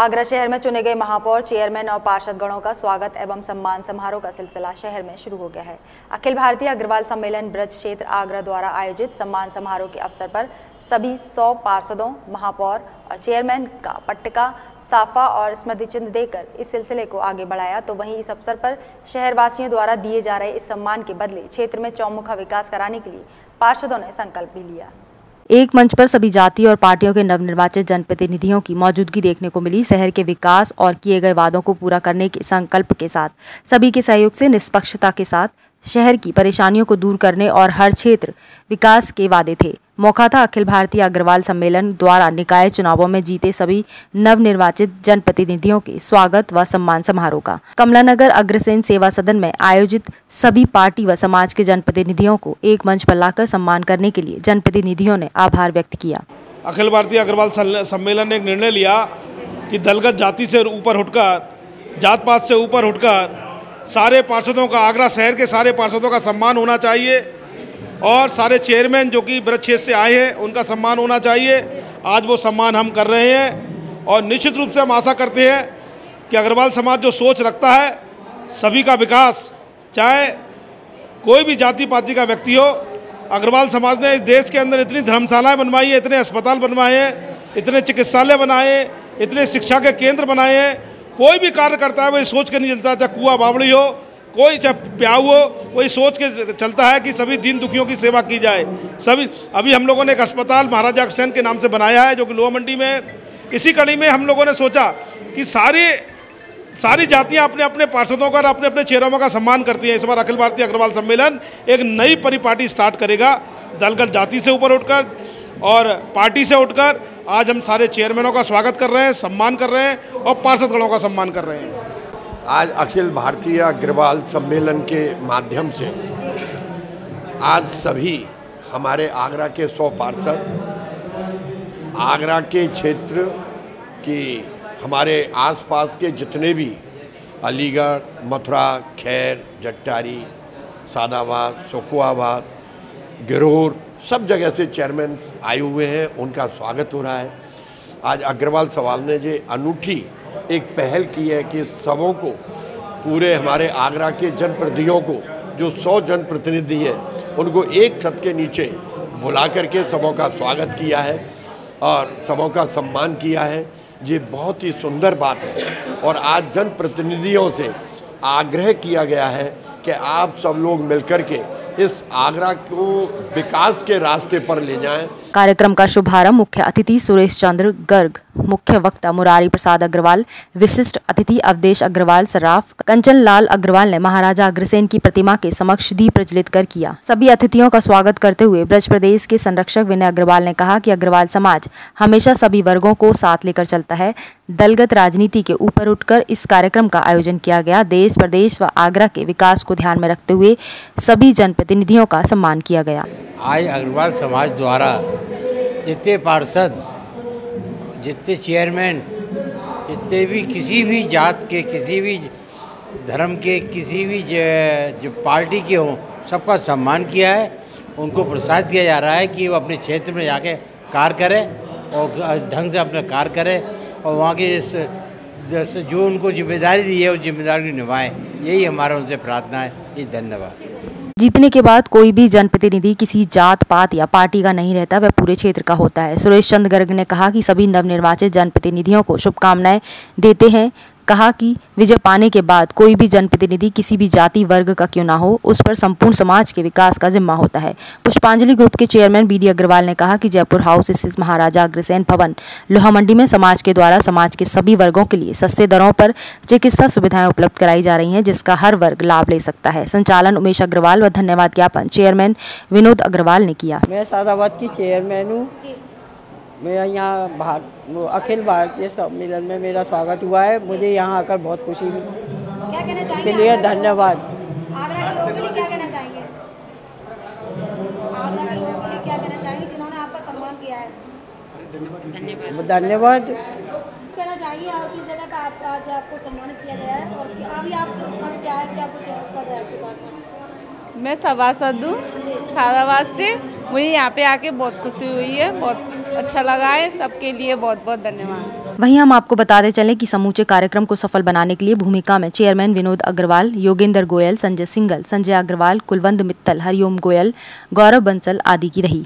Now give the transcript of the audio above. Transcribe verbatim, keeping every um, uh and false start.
आगरा शहर में चुने गए महापौर, चेयरमैन और पार्षदगणों का स्वागत एवं सम्मान समारोह का सिलसिला शहर में शुरू हो गया है। अखिल भारतीय अग्रवाल सम्मेलन ब्रज क्षेत्र आगरा द्वारा आयोजित सम्मान समारोह के अवसर पर सभी सौ पार्षदों, महापौर और चेयरमैन का पट्टिका, साफा और स्मृति चिन्ह देकर इस सिलसिले को आगे बढ़ाया। तो वहीं इस अवसर पर शहरवासियों द्वारा दिए जा रहे इस सम्मान के बदले क्षेत्र में चौमुखा विकास कराने के लिए पार्षदों ने संकल्प भी लिया। एक मंच पर सभी जाति और पार्टियों के नवनिर्वाचित जनप्रतिनिधियों की मौजूदगी देखने को मिली। शहर के विकास और किए गए वादों को पूरा करने के संकल्प के साथ सभी के सहयोग से निष्पक्षता के साथ शहर की परेशानियों को दूर करने और हर क्षेत्र विकास के वादे थे। मौका था अखिल भारतीय अग्रवाल सम्मेलन द्वारा निकाय चुनावों में जीते सभी नवनिर्वाचित जनप्रतिनिधियों के स्वागत व सम्मान समारोह का। कमलानगर अग्रसेन सेवा सदन में आयोजित सभी पार्टी व समाज के जनप्रतिनिधियों को एक मंच पर लाकर सम्मान करने के लिए जनप्रतिनिधियों ने आभार व्यक्त किया। अखिल भारतीय अग्रवाल सम्मेलन ने एक निर्णय लिया कि दलगत जाति से ऊपर उठकर, जात पात से ऊपर उठकर सारे पार्षदों का, आगरा शहर के सारे पार्षदों का सम्मान होना चाहिए और सारे चेयरमैन जो कि ब्रज क्षेत्र से आए हैं उनका सम्मान होना चाहिए। आज वो सम्मान हम कर रहे हैं और निश्चित रूप से हम आशा करते हैं कि अग्रवाल समाज जो सोच रखता है सभी का विकास, चाहे कोई भी जाति पाति का व्यक्ति हो। अग्रवाल समाज ने इस देश के अंदर इतनी धर्मशालाएँ बनवाई हैं, इतने अस्पताल बनवाए हैं, इतने चिकित्सालय बनाए हैं, इतने शिक्षा के केंद्र बनाए हैं। कोई भी कार्य करता है वो ये सोच के नहीं चलता, चाहे कुआ बावड़ी हो, कोई चाहे प्याऊ हो, वही सोच के चलता है कि सभी दीन दुखियों की सेवा की जाए। सभी अभी हम लोगों ने एक अस्पताल महाराजा अग्रसेन के नाम से बनाया है जो कि लोहा मंडी में। इसी कड़ी में हम लोगों ने सोचा कि सारी सारी जातियां अपने अपने पार्षदों का और अपने अपने चेहरों का सम्मान करती हैं। इस बार अखिल भारतीय अग्रवाल सम्मेलन एक नई परिपाटी स्टार्ट करेगा, दलगत जाति से ऊपर उठकर और पार्टी से उठकर। आज हम सारे चेयरमैनों का स्वागत कर रहे हैं, सम्मान कर रहे हैं और पार्षदगणों का सम्मान कर रहे हैं। आज अखिल भारतीय अग्रवाल सम्मेलन के माध्यम से आज सभी हमारे आगरा के सौ पार्षद, आगरा के क्षेत्र की, हमारे आसपास के जितने भी अलीगढ़, मथुरा, खैर, जट्टारी, सादाबाद, शोकुआबाद, गिरोर, सब जगह से चेयरमैन आए हुए हैं, उनका स्वागत हो रहा है। आज अग्रवाल सवाल ने ये अनूठी एक पहल की है कि सबों को, पूरे हमारे आगरा के जनप्रतिनिधियों को, जो सौ जनप्रतिनिधि हैं उनको एक छत के नीचे बुला करके सबों का स्वागत किया है और सबों का सम्मान किया है। ये बहुत ही सुंदर बात है और आज जनप्रतिनिधियों से आग्रह किया गया है कि आप सब लोग मिलकर के इस आगरा को विकास के रास्ते पर ले जाएं। कार्यक्रम का शुभारंभ मुख्य अतिथि सुरेश चंद्र गर्ग, मुख्य वक्ता मुरारी प्रसाद अग्रवाल, विशिष्ट अतिथि अवधेश अग्रवाल सराफ, कंचनलाल अग्रवाल ने महाराजा अग्रसेन की प्रतिमा के समक्ष दीप प्रज्वलित कर किया। सभी अतिथियों का स्वागत करते हुए ब्रज प्रदेश के संरक्षक विनय अग्रवाल ने कहा कि अग्रवाल समाज हमेशा सभी वर्गों को साथ लेकर चलता है। दलगत राजनीति के ऊपर उठकर इस कार्यक्रम का आयोजन किया गया। देश प्रदेश व आगरा के विकास को ध्यान में रखते हुए सभी जनप्रतिनिधियों का सम्मान किया गया। आज अग्रवाल समाज द्वारा जितने पार्षद, जितने चेयरमैन, जितने भी किसी भी जात के, किसी भी धर्म के, किसी भी जो पार्टी के हों, सबका सम्मान किया है। उनको प्रोत्साहित किया जा रहा है कि वो अपने क्षेत्र में जाके कार्य करें और ढंग से अपना कार्य करें और वहाँ के जो उनको जिम्मेदारी दी है वो जिम्मेदारी निभाएं। यही हमारा उनसे प्रार्थना है। ये धन्यवाद। जीतने के बाद कोई भी जनप्रतिनिधि किसी जात पात या पार्टी का नहीं रहता, वह पूरे क्षेत्र का होता है। सुरेश चंद्र गर्ग ने कहा कि सभी नवनिर्वाचित जनप्रतिनिधियों को शुभकामनाएं देते हैं। कहा कि विजय पाने के बाद कोई भी जनप्रतिनिधि किसी भी जाति वर्ग का क्यों ना हो, उस पर संपूर्ण समाज के विकास का जिम्मा होता है। पुष्पांजलि ग्रुप के चेयरमैन बी डी अग्रवाल ने कहा कि जयपुर हाउस स्थित महाराजा अग्रसेन भवन लोहा मंडी में समाज के द्वारा समाज के सभी वर्गों के लिए सस्ते दरों पर चिकित्सा सुविधाएं उपलब्ध कराई जा रही हैं, जिसका हर वर्ग लाभ ले सकता है। संचालन उमेश अग्रवाल व धन्यवाद ज्ञापन चेयरमैन विनोद अग्रवाल ने किया। मैं सादाबाद की चेयरमैन हूँ। मेरा यहाँ भारत अखिल भारतीय सम्मेलन में मेरा स्वागत हुआ है। मुझे यहाँ आकर बहुत खुशी मिली, इसके लिए धन्यवाद। धन्यवाद। मैं सभासद हूँ सादाबाद से। मुझे यहाँ पे आके बहुत खुशी हुई है, बहुत अच्छा लगा है। सबके लिए बहुत बहुत धन्यवाद। वहीं हम आपको बताते चलें कि समूचे कार्यक्रम को सफल बनाने के लिए भूमिका में चेयरमैन विनोद अग्रवाल, योगेंद्र गोयल, संजय सिंगल, संजय अग्रवाल, कुलवंद मित्तल, हरिओम गोयल, गौरव बंसल आदि की रही।